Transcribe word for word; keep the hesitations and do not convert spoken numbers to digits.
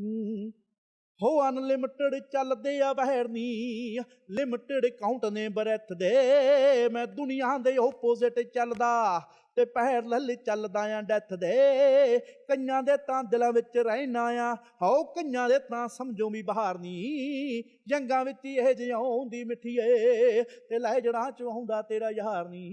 हो अनलिमिटेड चलदे आ बहर नी लिमिटेड काउंट ने ब्रैथ दे मैं दुनिया दे ओपोजिट चलदा ते पैर लल चलदा आ डैथ दे कईयां दे तां दिलां विच रहना आ हो कईयां दे तां समझो भी बाहर नी जंगां विच इह जिउंदी मिठीए ते लहजड़ां चोंदा तेरा यार नी।